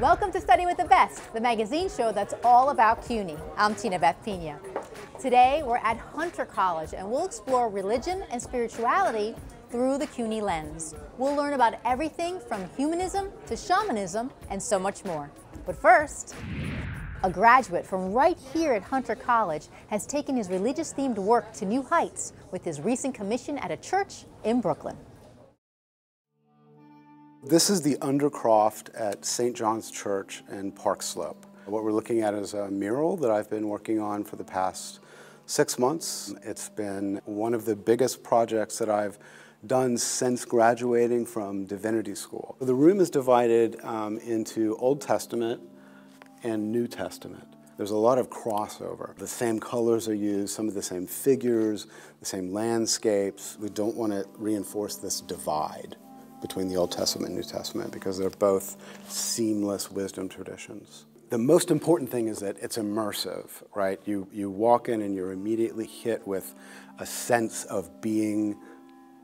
Welcome to Study with the Best, the magazine show that's all about CUNY. I'm Tinabeth Pina. Today we're at Hunter College and we'll explore religion and spirituality through the CUNY lens. We'll learn about everything from humanism to shamanism and so much more. But first, a graduate from right here at Hunter College has taken his religious-themed work to new heights with his recent commission at a church in Brooklyn. This is the undercroft at St. John's Church in Park Slope. What we're looking at is a mural that I've been working on for the past 6 months. It's been one of the biggest projects that I've done since graduating from Divinity School. The room is divided into Old Testament and New Testament. There's a lot of crossover. The same colors are used, some of the same figures, the same landscapes. We don't want to reinforce this divide between the Old Testament and New Testament because they're both seamless wisdom traditions. The most important thing is that it's immersive, right? You walk in and you're immediately hit with a sense of being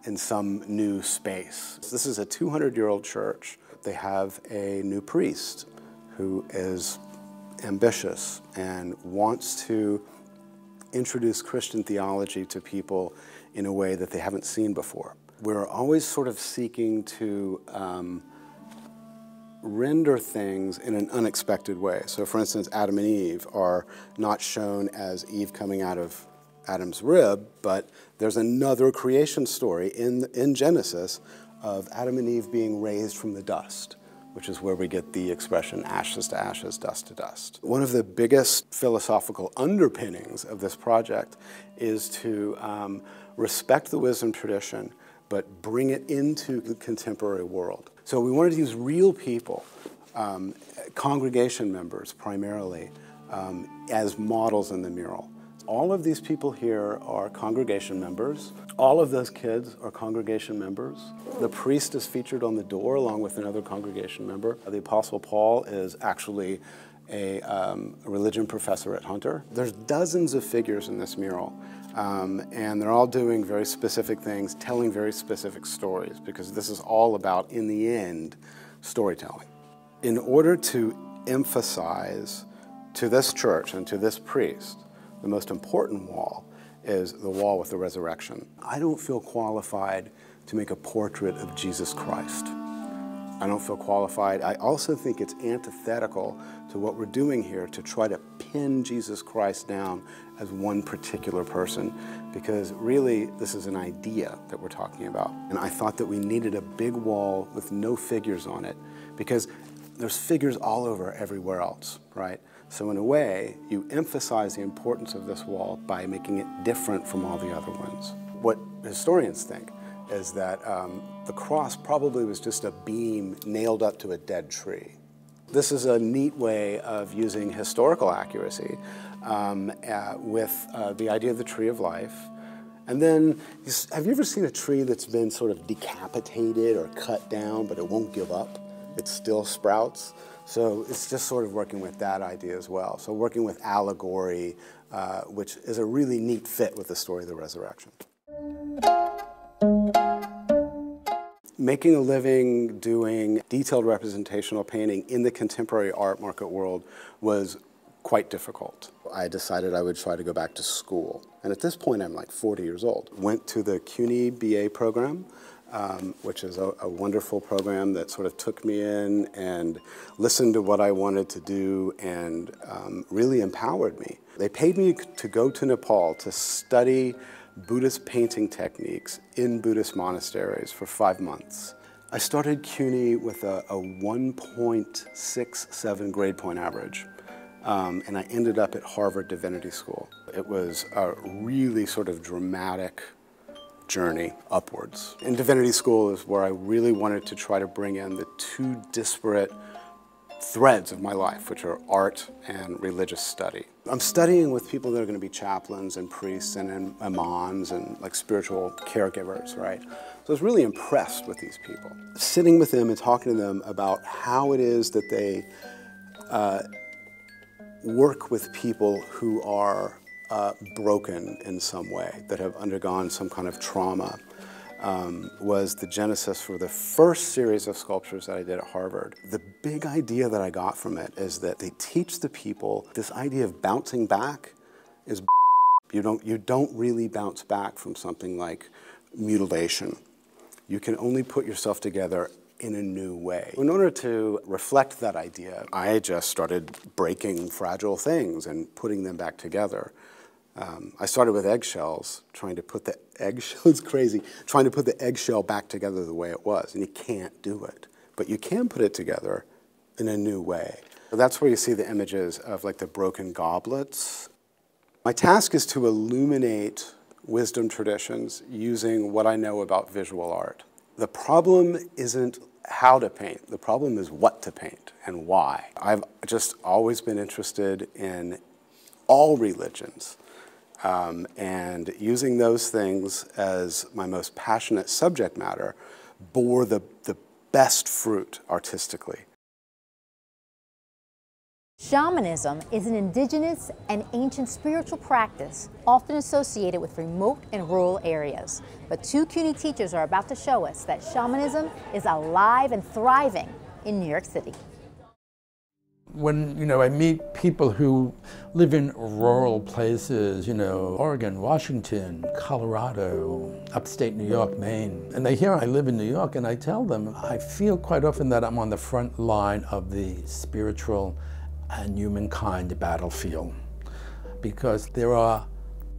in some new space. This is a 200-year-old church. They have a new priest who is ambitious and wants to introduce Christian theology to people in a way that they haven't seen before. We're always sort of seeking to render things in an unexpected way. So for instance, Adam and Eve are not shown as Eve coming out of Adam's rib, but there's another creation story in Genesis of Adam and Eve being raised from the dust, which is where we get the expression ashes to ashes, dust to dust. One of the biggest philosophical underpinnings of this project is to respect the wisdom tradition but bring it into the contemporary world. So we wanted to use real people, congregation members primarily, as models in the mural. All of these people here are congregation members. All of those kids are congregation members. The priest is featured on the door along with another congregation member. The Apostle Paul is actually a religion professor at Hunter. There's dozens of figures in this mural. And they're all doing very specific things, telling very specific stories, because this is all about, in the end, storytelling. In order to emphasize to this church and to this priest, the most important wall is the wall with the resurrection. I don't feel qualified to make a portrait of Jesus Christ. I don't feel qualified. I also think it's antithetical to what we're doing here to try to pin Jesus Christ down as one particular person, because really this is an idea that we're talking about. And I thought that we needed a big wall with no figures on it, because there's figures all over everywhere else, right? So in a way, you emphasize the importance of this wall by making it different from all the other ones. What historians think is that the cross probably was just a beam nailed up to a dead tree. This is a neat way of using historical accuracy with the idea of the tree of life. And then, have you ever seen a tree that's been sort of decapitated or cut down, but it won't give up? It still sprouts. So it's just sort of working with that idea as well. So working with allegory, which is a really neat fit with the story of the resurrection. Making a living doing detailed representational painting in the contemporary art market world was quite difficult. I decided I would try to go back to school. And at this point, I'm like 40 years old. Went to the CUNY BA program, which is a wonderful program that sort of took me in and listened to what I wanted to do and really empowered me. They paid me to go to Nepal to study Buddhist painting techniques in Buddhist monasteries for 5 months. I started CUNY with a 1.67 grade point average, and I ended up at Harvard Divinity School. It was a really sort of dramatic journey upwards. And Divinity School is where I really wanted to try to bring in the two disparate threads of my life, which are art and religious study. I'm studying with people that are going to be chaplains and priests and imams and like spiritual caregivers, right? So I was really impressed with these people. Sitting with them and talking to them about how it is that they work with people who are broken in some way, that have undergone some kind of trauma. was the genesis for the first series of sculptures that I did at Harvard. The big idea that I got from it is that they teach the people this idea of bouncing back is you don't really bounce back from something like mutilation. You can only put yourself together in a new way. In order to reflect that idea, I just started breaking fragile things and putting them back together. I started with eggshells, trying to put the eggshell, it's crazy, trying to put the eggshell back together the way it was, and you can't do it. But you can put it together in a new way. So that's where you see the images of like the broken goblets. My task is to illuminate wisdom traditions using what I know about visual art. The problem isn't how to paint, the problem is what to paint and why. I've just always been interested in all religions and using those things as my most passionate subject matter bore the best fruit artistically. Shamanism is an indigenous and ancient spiritual practice often associated with remote and rural areas. But two CUNY teachers are about to show us that shamanism is alive and thriving in New York City. When, I meet people who live in rural places, Oregon, Washington, Colorado, upstate New York, Maine, and they hear I live in New York, and I tell them I feel quite often that I'm on the front line of the spiritual and humankind battlefield, because there are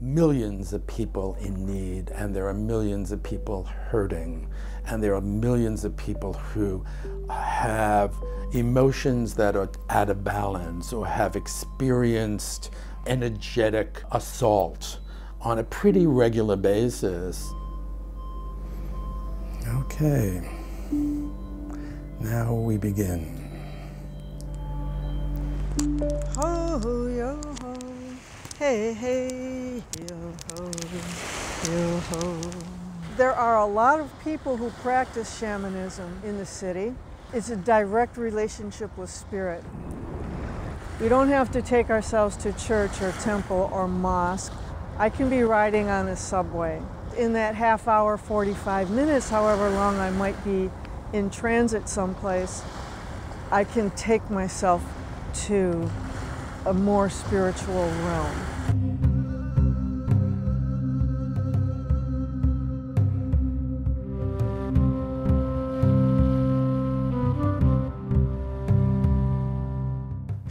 millions of people in need, and there are millions of people hurting, and there are millions of people who have emotions that are out of balance or have experienced energetic assault on a pretty regular basis. Okay, now we begin. Ho ho yo ho, hey hey yo ho. There are a lot of people who practice shamanism in the city. It's a direct relationship with spirit. We don't have to take ourselves to church or temple or mosque. I can be riding on a subway. In that half hour, 45 minutes, however long I might be in transit someplace, I can take myself to a more spiritual realm.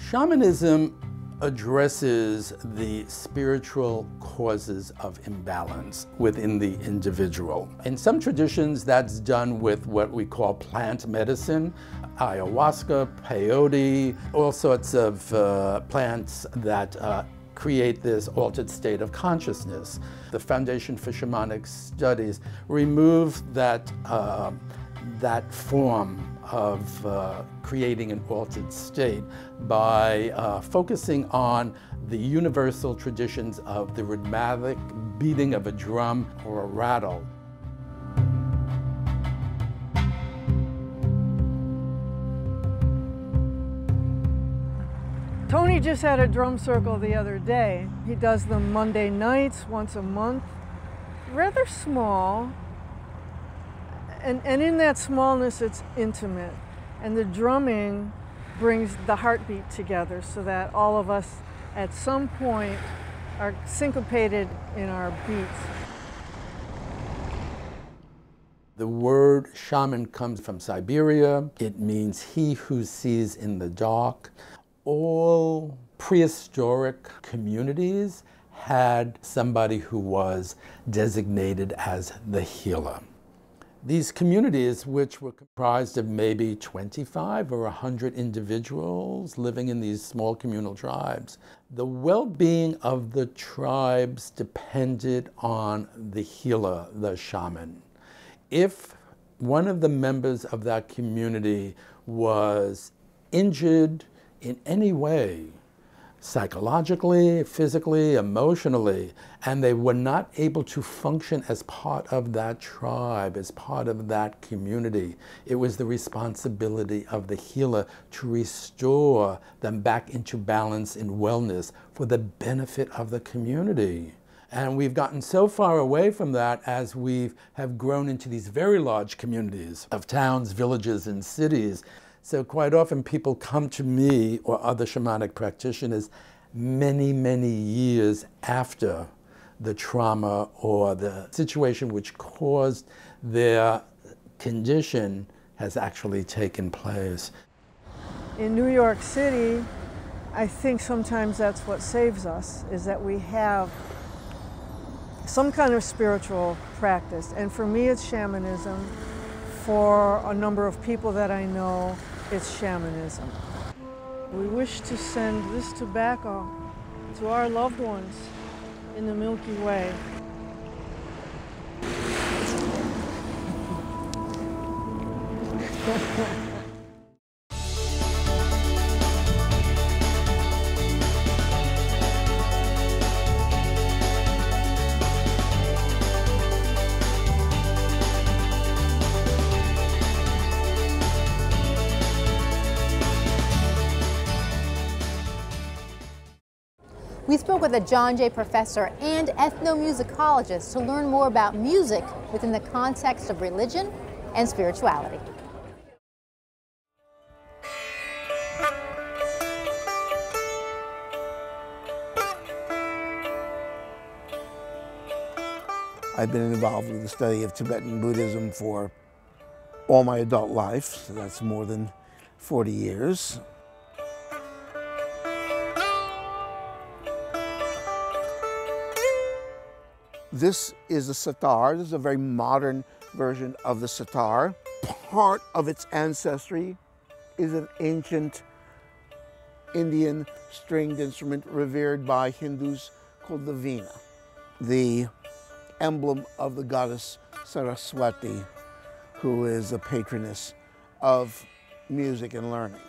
Shamanism addresses the spiritual causes of imbalance within the individual. In some traditions, that's done with what we call plant medicine, ayahuasca, peyote, all sorts of plants that create this altered state of consciousness. The Foundation for Shamanic Studies removed that, that form of creating an altered state by focusing on the universal traditions of the rhythmic beating of a drum or a rattle. Tony just had a drum circle the other day. He does them Monday nights, once a month. Rather small. And in that smallness, it's intimate. And the drumming brings the heartbeat together so that all of us at some point are syncopated in our beats. The word shaman comes from Siberia. It means he who sees in the dark. All prehistoric communities had somebody who was designated as the healer. These communities, which were comprised of maybe 25 or 100 individuals living in these small communal tribes, the well-being of the tribes depended on the healer, the shaman. If one of the members of that community was injured in any way, psychologically, physically, emotionally, and they were not able to function as part of that tribe, as part of that community, it was the responsibility of the healer to restore them back into balance and wellness for the benefit of the community. And we've gotten so far away from that as we have grown into these very large communities of towns, villages, and cities. So quite often people come to me or other shamanic practitioners many, many years after the trauma or the situation which caused their condition has actually taken place. In New York City, I think sometimes that's what saves us, is that we have some kind of spiritual practice. And for me, it's shamanism. For a number of people that I know, it's shamanism. We wish to send this tobacco to our loved ones in the Milky Way. We spoke with a John Jay professor and ethnomusicologist to learn more about music within the context of religion and spirituality. I've been involved with the study of Tibetan Buddhism for all my adult life, so that's more than 40 years. This is a sitar. This is a very modern version of the sitar. Part of its ancestry is an ancient Indian stringed instrument revered by Hindus called the Veena. The emblem of the goddess Saraswati, who is a patroness of music and learning.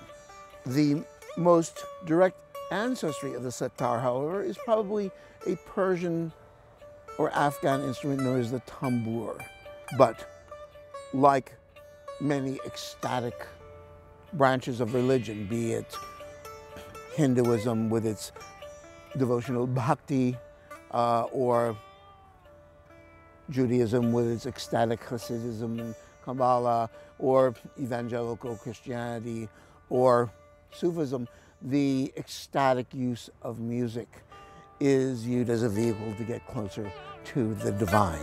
The most direct ancestry of the sitar, however, is probably a Persian or Afghan instrument known as the tambour. But like many ecstatic branches of religion, be it Hinduism with its devotional bhakti, or Judaism with its ecstatic Hasidism and Kabbalah, or evangelical Christianity, or Sufism, the ecstatic use of music is viewed as a vehicle to get closer to the divine.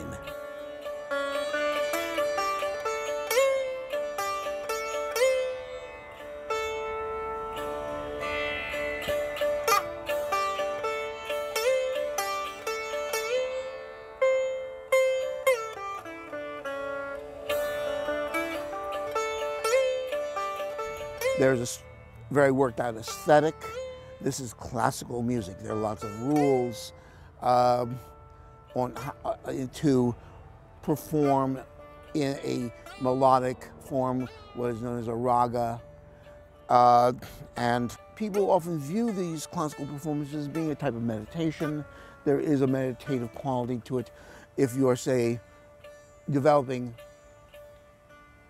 There's a very worked out aesthetic. This is classical music. There are lots of rules to perform in a melodic form, what is known as a raga. And people often view these classical performances as being a type of meditation. There is a meditative quality to it. If you are, say, developing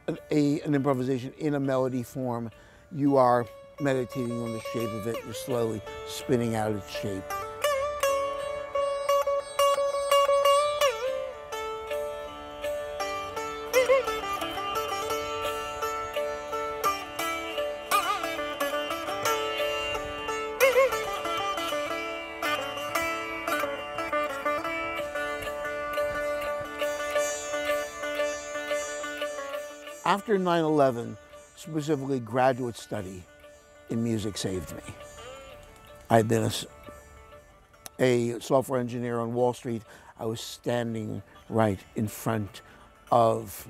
an improvisation in a melody form, you are meditating on the shape of it. You're slowly spinning out its shape. After 9/11, specifically graduate study in music saved me. I'd been a software engineer on Wall Street. I was standing right in front of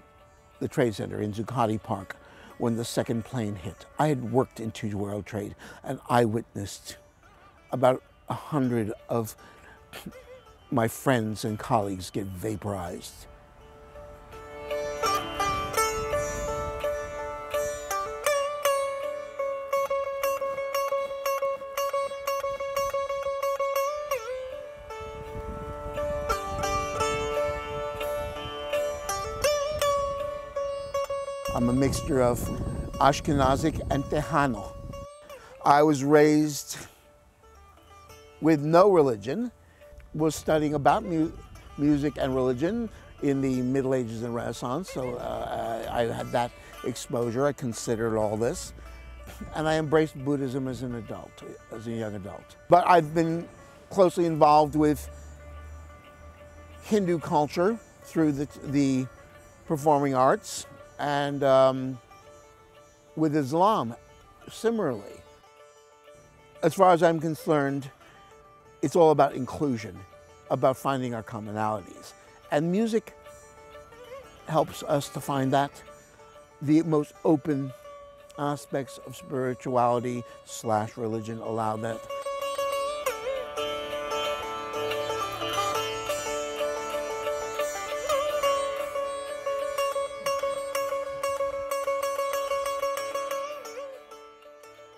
the Trade Center in Zuccotti Park when the second plane hit. I had worked in Two World Trade, and I witnessed about 100 of my friends and colleagues get vaporized. I'm a mixture of Ashkenazic and Tejano. I was raised with no religion, was studying about music and religion in the Middle Ages and Renaissance, so I had that exposure. I considered all this, and I embraced Buddhism as an adult, as a young adult. But I've been closely involved with Hindu culture through the performing arts, and with Islam, similarly. As far as I'm concerned, it's all about inclusion, about finding our commonalities. And music helps us to find that, the most open aspects of spirituality / religion allow that.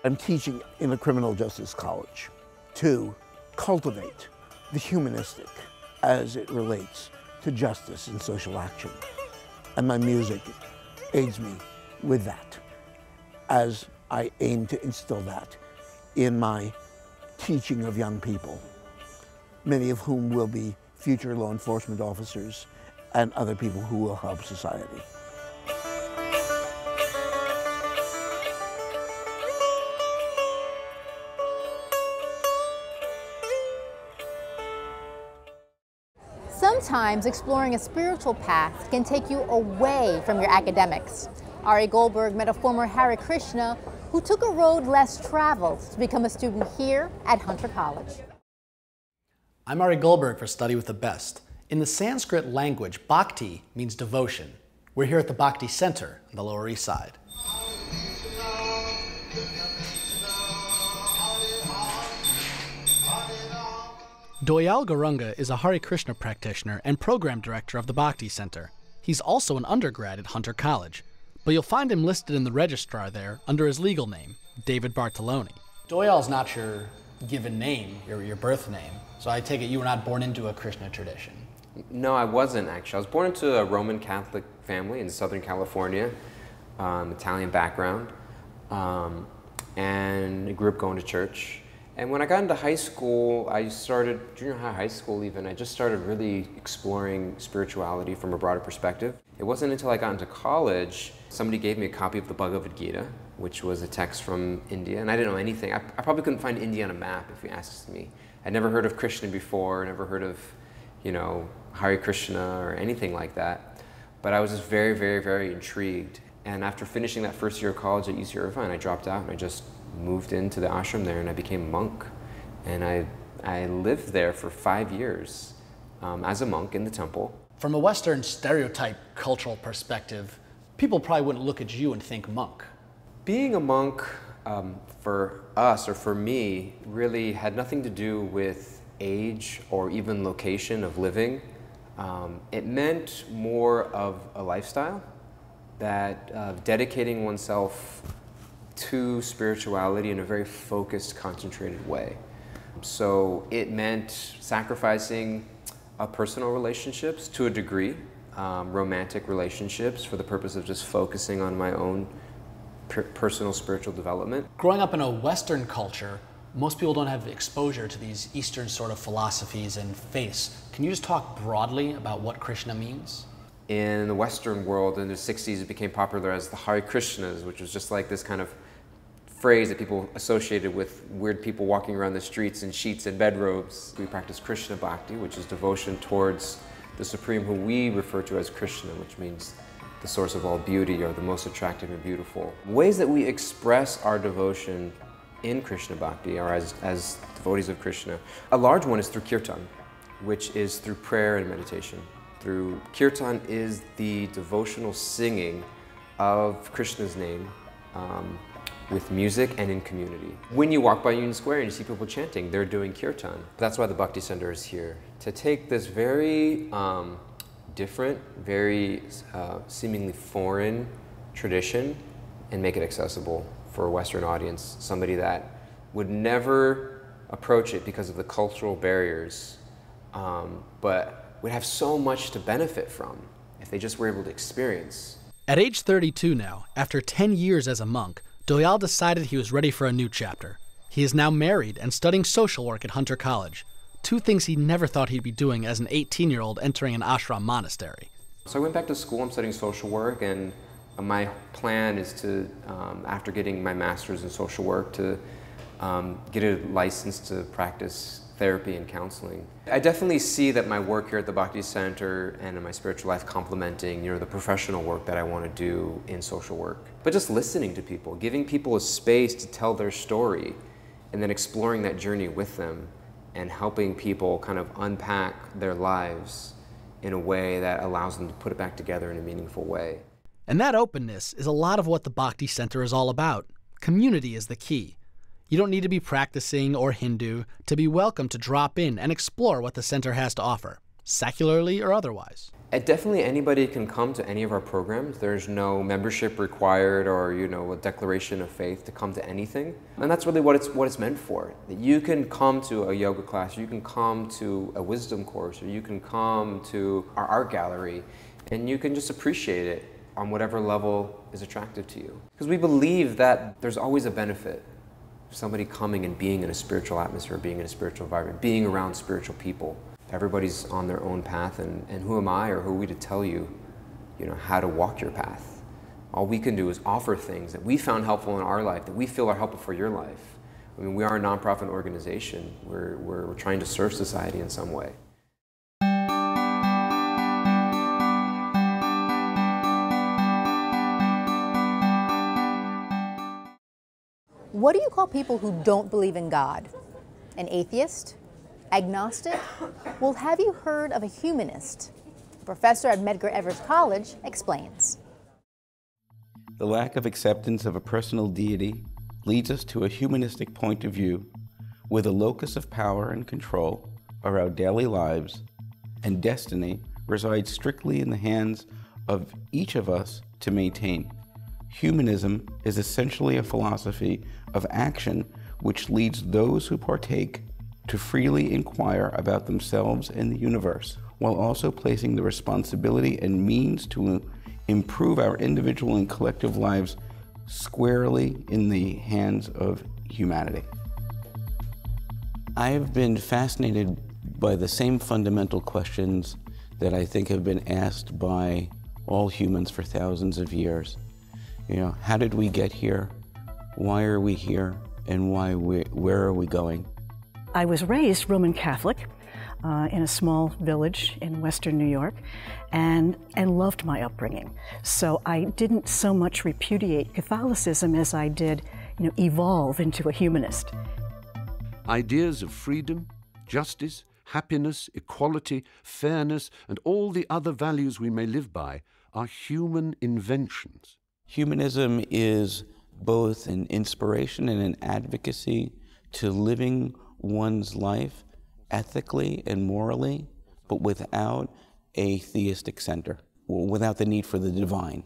I'm teaching in a criminal justice college to cultivate the humanistic as it relates to justice and social action. And my music aids me with that as I aim to instill that in my teaching of young people, many of whom will be future law enforcement officers and other people who will help society. Sometimes exploring a spiritual path can take you away from your academics. Ari Goldberg met a former Hare Krishna who took a road less traveled to become a student here at Hunter College. I'm Ari Goldberg for Study with the Best. In the Sanskrit language, bhakti means devotion. We're here at the Bhakti Center on the Lower East Side. Doyal Gauranga is a Hare Krishna practitioner and program director of the Bhakti Center. He's also an undergrad at Hunter College, but you'll find him listed in the registrar there under his legal name, David Bartoloni. Doyal's not your given name, your birth name, so I take it you were not born into a Krishna tradition. No, I wasn't actually. I was born into a Roman Catholic family in Southern California, Italian background, and I grew up going to church. And when I got into high school, I started, junior high, high school even, I just started really exploring spirituality from a broader perspective. It wasn't until I got into college, somebody gave me a copy of the Bhagavad Gita, which was a text from India, and I didn't know anything. I probably couldn't find India on a map, if you asked me. I'd never heard of Krishna before, never heard of, you know, Hare Krishna or anything like that. But I was just very, very, very intrigued. And after finishing that first year of college at UC Irvine, I dropped out and I just moved into the ashram there, and I became a monk. And I lived there for 5 years as a monk in the temple. From a Western stereotype cultural perspective, people probably wouldn't look at you and think monk. Being a monk for us, or for me, really had nothing to do with age or even location of living. It meant more of a lifestyle, that of dedicating oneself to spirituality in a very focused, concentrated way. So it meant sacrificing personal relationships to a degree, romantic relationships, for the purpose of just focusing on my own personal spiritual development. Growing up in a Western culture, most people don't have exposure to these Eastern sort of philosophies and faiths. Can you just talk broadly about what Krishna means? In the Western world, in the 60s, it became popular as the Hare Krishnas, which was just like this kind of phrase that people associated with weird people walking around the streets in sheets and bedrobes. We practice Krishna Bhakti, which is devotion towards the Supreme, who we refer to as Krishna, which means the source of all beauty, or the most attractive and beautiful. Ways that we express our devotion in Krishna Bhakti, or as devotees of Krishna. A large one is through kirtan, which is through prayer and meditation. Through kirtan is the devotional singing of Krishna's name with music and in community. When you walk by Union Square and you see people chanting, they're doing kirtan. That's why the Bhakti Center is here, to take this very different, very seemingly foreign tradition and make it accessible for a Western audience, somebody that would never approach it because of the cultural barriers, but would have so much to benefit from if they just were able to experience. At age 32 now, after 10 years as a monk, Doyal decided he was ready for a new chapter. He is now married and studying social work at Hunter College, two things he never thought he'd be doing as an 18-year-old entering an ashram monastery. So I went back to school. I'm studying social work, and my plan is to, after getting my master's in social work, to get a license to practice therapy and counseling. I definitely see that my work here at the Bhakti Center and in my spiritual life complementing, you know, the professional work that I want to do in social work. But just listening to people, giving people a space to tell their story, and then exploring that journey with them and helping people kind of unpack their lives in a way that allows them to put it back together in a meaningful way. And that openness is a lot of what the Bhakti Center is all about. Community is the key. You don't need to be practicing or Hindu to be welcome to drop in and explore what the center has to offer, secularly or otherwise. Definitely anybody can come to any of our programs. There's no membership required or, you know, a declaration of faith to come to anything. And that's really what it's meant for. You can come to a yoga class, you can come to a wisdom course, or you can come to our art gallery, and you can just appreciate it on whatever level is attractive to you. Because we believe that there's always a benefit. Somebody coming and being in a spiritual atmosphere, being in a spiritual environment, being around spiritual people. Everybody's on their own path, and who am I or who are we to tell you, you know, how to walk your path? All we can do is offer things that we found helpful in our life, that we feel are helpful for your life. I mean, we are a nonprofit organization. We're trying to serve society in some way. What do you call people who don't believe in God? An atheist? Agnostic? Well, have you heard of a humanist? A professor at Medgar Evers College explains. The lack of acceptance of a personal deity leads us to a humanistic point of view where the locus of power and control of our daily lives and destiny resides strictly in the hands of each of us to maintain. Humanism is essentially a philosophy of action which leads those who partake to freely inquire about themselves and the universe, while also placing the responsibility and means to improve our individual and collective lives squarely in the hands of humanity. I have been fascinated by the same fundamental questions that I think have been asked by all humans for thousands of years. You know, how did we get here? Why are we here? And where are we going? I was raised Roman Catholic in a small village in western New York and loved my upbringing. So I didn't so much repudiate Catholicism as I did, you know, evolve into a humanist. Ideas of freedom, justice, happiness, equality, fairness, and all the other values we may live by are human inventions. Humanism is both an inspiration and an advocacy to living one's life ethically and morally, but without a theistic center, or without the need for the divine.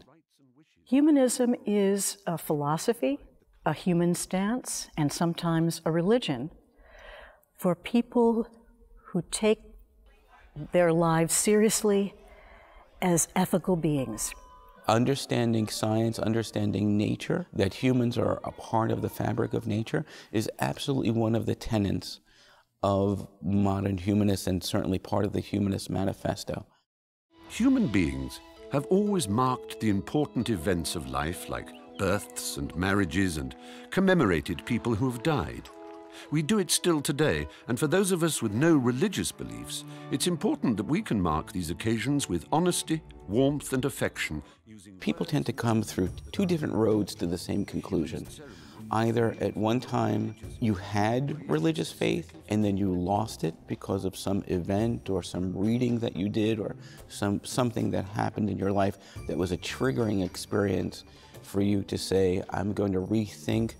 Humanism is a philosophy, a human stance, and sometimes a religion for people who take their lives seriously as ethical beings. Understanding science, understanding nature, that humans are a part of the fabric of nature, is absolutely one of the tenets of modern humanists and certainly part of the Humanist Manifesto. Human beings have always marked the important events of life, like births and marriages, and commemorated people who have died. We do it still today, and for those of us with no religious beliefs, it's important that we can mark these occasions with honesty, warmth, and affection. People tend to come through two different roads to the same conclusion. Either at one time you had religious faith and then you lost it because of some event or some reading that you did or something that happened in your life that was a triggering experience for you to say, I'm going to rethink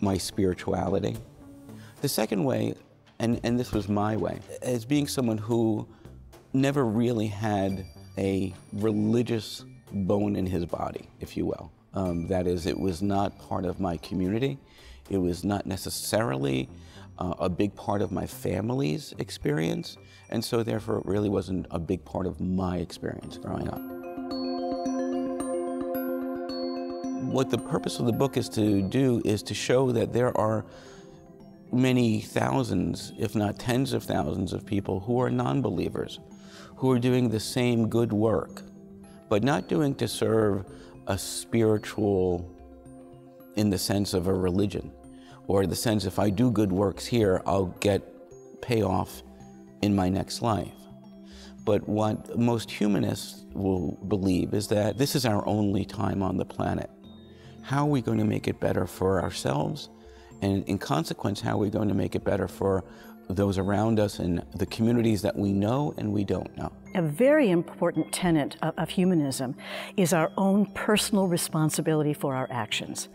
my spirituality. The second way, and this was my way, as being someone who never really had a religious bone in his body, if you will. That is, it was not part of my community. It was not necessarily a big part of my family's experience, and so therefore it really wasn't a big part of my experience growing up. What the purpose of the book is to do is to show that there are many thousands, if not tens of thousands of people who are non-believers, who are doing the same good work, but not doing to serve a spiritual, in the sense of a religion, or the sense if I do good works here, I'll get payoff in my next life. But what most humanists will believe is that this is our only time on the planet. How are we going to make it better for ourselves? And in consequence, how are we going to make it better for those around us and the communities that we know and we don't know? A very important tenet of humanism is our own personal responsibility for our actions.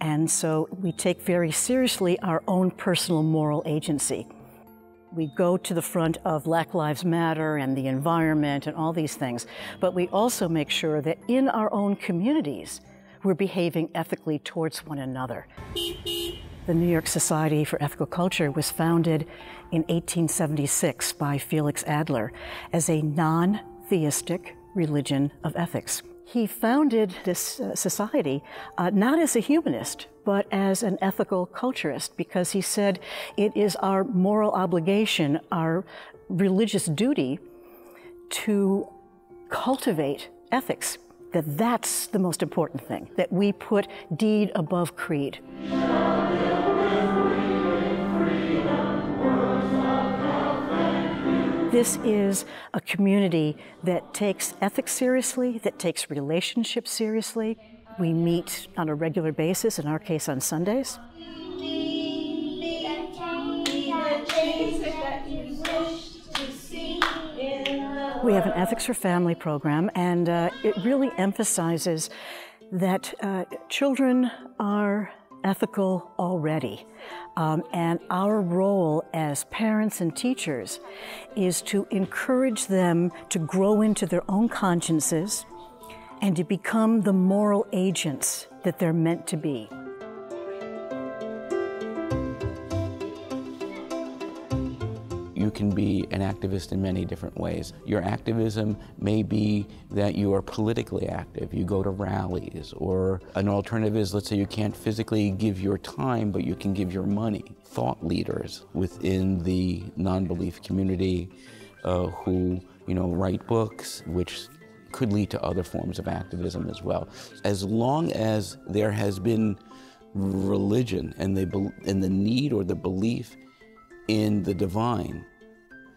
And so we take very seriously our own personal moral agency. We go to the front of Black Lives Matter and the environment and all these things, but we also make sure that in our own communities, we're behaving ethically towards one another. The New York Society for Ethical Culture was founded in 1876 by Felix Adler as a non-theistic religion of ethics. He founded this society not as a humanist, but as an ethical culturist, because he said it is our moral obligation, our religious duty to cultivate ethics, that that's the most important thing, that we put deed above creed. This is a community that takes ethics seriously, that takes relationships seriously. We meet on a regular basis, in our case on Sundays. We have an Ethics for Family program, and it really emphasizes that children are ethical already. And our role as parents and teachers is to encourage them to grow into their own consciences and to become the moral agents that they're meant to be. You can be an activist in many different ways. Your activism may be that you are politically active, you go to rallies, or an alternative is, let's say you can't physically give your time, but you can give your money. Thought leaders within the non-belief community who, you know, write books, which could lead to other forms of activism as well. As long as there has been religion and the need or the belief in the divine,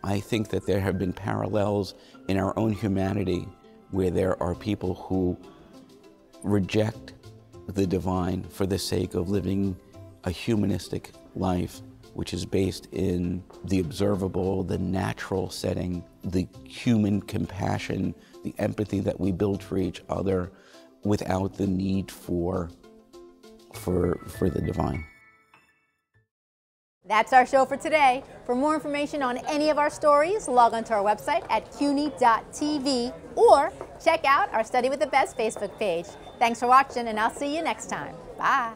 I think that there have been parallels in our own humanity where there are people who reject the divine for the sake of living a humanistic life, which is based in the observable, the natural setting, the human compassion, the empathy that we build for each other without the need for the divine. That's our show for today. For more information on any of our stories, log on to our website at cuny.tv or check out our Study with the Best Facebook page. Thanks for watching, and I'll see you next time. Bye.